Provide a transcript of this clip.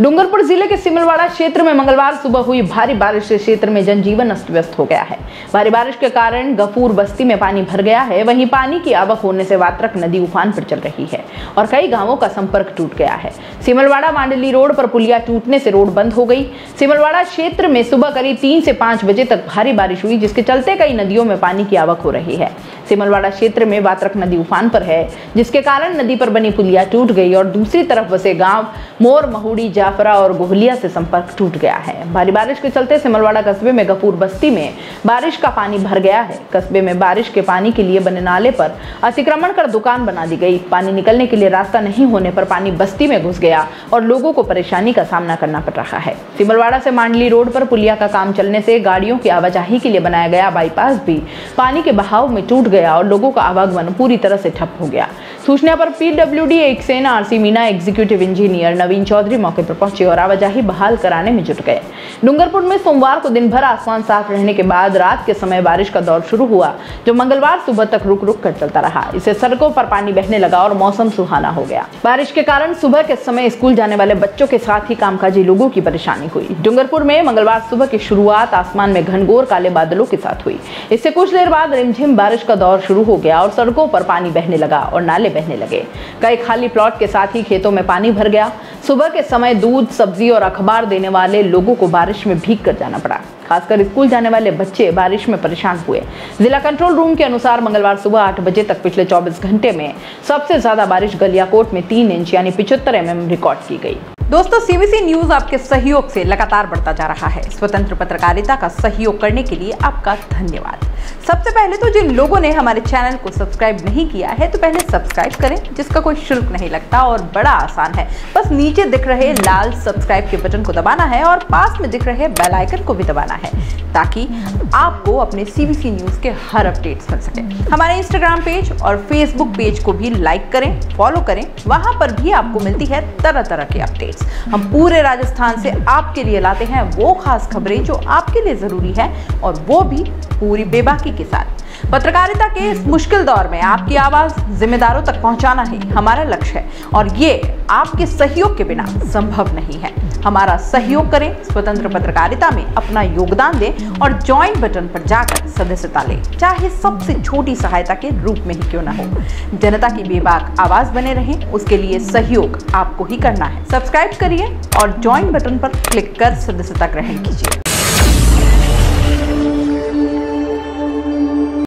डूंगरपुर जिले के सिमलवाड़ा क्षेत्र में मंगलवार सुबह हुई भारी बारिश से क्षेत्र में जनजीवन अस्त व्यस्त हो गया है। भारी बारिश के कारण गफूर बस्ती में पानी भर गया है। वहीं पानी की आवक होने से वात्रक नदी उफान पर चल रही है और कई गांवों का संपर्क टूट गया है। सिमलवाड़ा मांडली रोड पर पुलिया टूटने से रोड बंद हो गई। सिमलवाड़ा क्षेत्र में सुबह करीब 3 से 5 बजे तक भारी बारिश हुई, जिसके चलते कई नदियों में पानी की आवक हो रही है। सिमलवाड़ा क्षेत्र में वात्रक नदी उफान पर है, जिसके कारण नदी पर बनी पुलिया टूट गई और दूसरी तरफ बसे गांव मोर महुड़ी और गोहलिया से संपर्क टूट गया है। भारी बारिश के चलते सिमलवाड़ा कस्बे में गफूर बस्ती में बारिश का पानी भर गया है। कस्बे में बारिश के पानी के लिए बने नाले पर अतिक्रमण कर दुकान बना दी गई। पानी निकलने के लिए रास्ता नहीं होने पर पानी बस्ती में घुस गया और लोगों को परेशानी का सामना करना पड़ रहा है। सिमलवाड़ा से मांडली रोड पर पुलिया का काम चलने से गाड़ियों की आवाजाही के लिए बनाया गया बाईपास भी पानी के बहाव में टूट गया और लोगों का आवागमन पूरी तरह से ठप हो गया। सूचना पर PWD XEN RC Meena executive engineer Naveen Chaudhary मौके पर पहुंचे और आवाजाही बहाल कराने में जुट गए। डूंगरपुर में सोमवार को दिन भर आसमान साफ रहने के बाद रात के समय बारिश का दौर शुरू हुआ, जो मंगलवार सुबह तक रुक रुक कर चलता रहा। इससे सड़कों पर पानी बहने लगा और मौसम सुहाना हो गया। बारिश के कारण सुबह के समय स्कूल जाने वाले बच्चों के साथ ही कामकाजी लोगों की परेशानी हुई। डूंगरपुर में मंगलवार सुबह की शुरुआत आसमान में घनघोर काले बादलों के साथ हुई। इससे कुछ देर बाद रिमझिम बारिश का दौर शुरू हो गया और सड़कों पर पानी बहने लगा और नाले बहने लगे। कई खाली प्लॉट के साथ ही खेतों में पानी भर गया। सुबह के समय दूध, सब्जी और अखबार देने वाले लोगों को बारिश में भीग कर जाना पड़ा। खासकर स्कूल जाने वाले बच्चे बारिश में परेशान हुए। जिला कंट्रोल रूम के अनुसार मंगलवार सुबह 8 बजे तक पिछले 24 घंटे में सबसे ज्यादा बारिश गलियाकोट में 3 इंच यानी 75 mm रिकॉर्ड की गई। दोस्तों, CBC न्यूज आपके सहयोग से लगातार बढ़ता जा रहा है। स्वतंत्र पत्रकारिता का सहयोग करने के लिए आपका धन्यवाद। सबसे पहले तो जिन लोगों ने हमारे चैनल को सब्सक्राइब नहीं किया है तो पहले सब्सक्राइब करें, जिसका कोई शुल्क नहीं लगता और बड़ा आसान है। बस नीचे दिख रहे लाल सब्सक्राइब के बटन को दबाना है और पास में दिख रहे बेल आइकन को भी दबाना है, ताकि आपको अपने CBC न्यूज के हर अपडेट्स मिल सके। हमारे इंस्टाग्राम पेज और फेसबुक पेज को भी लाइक करें, फॉलो करें। वहां पर भी आपको मिलती है तरह तरह के अपडेट्स। हम पूरे राजस्थान से आपके लिए लाते हैं वो खास खबरें जो आपके लिए जरूरी है, और वो भी पूरी बेबाकी के साथ। पत्रकारिता के इस मुश्किल दौर में आपकी आवाज जिम्मेदारों तक पहुंचाना ही हमारा लक्ष्य है, और ये आपके सहयोग के बिना संभव नहीं है। हमारा सहयोग करें, स्वतंत्र पत्रकारिता में अपना योगदान दें और ज्वाइन बटन पर जाकर सदस्यता लें, चाहे सबसे छोटी सहायता के रूप में ही क्यों ना हो। जनता की बेबाक आवाज बने रहे, उसके लिए सहयोग आपको ही करना है। सब्सक्राइब करिए और ज्वाइन बटन पर क्लिक कर सदस्यता ग्रहण कीजिए।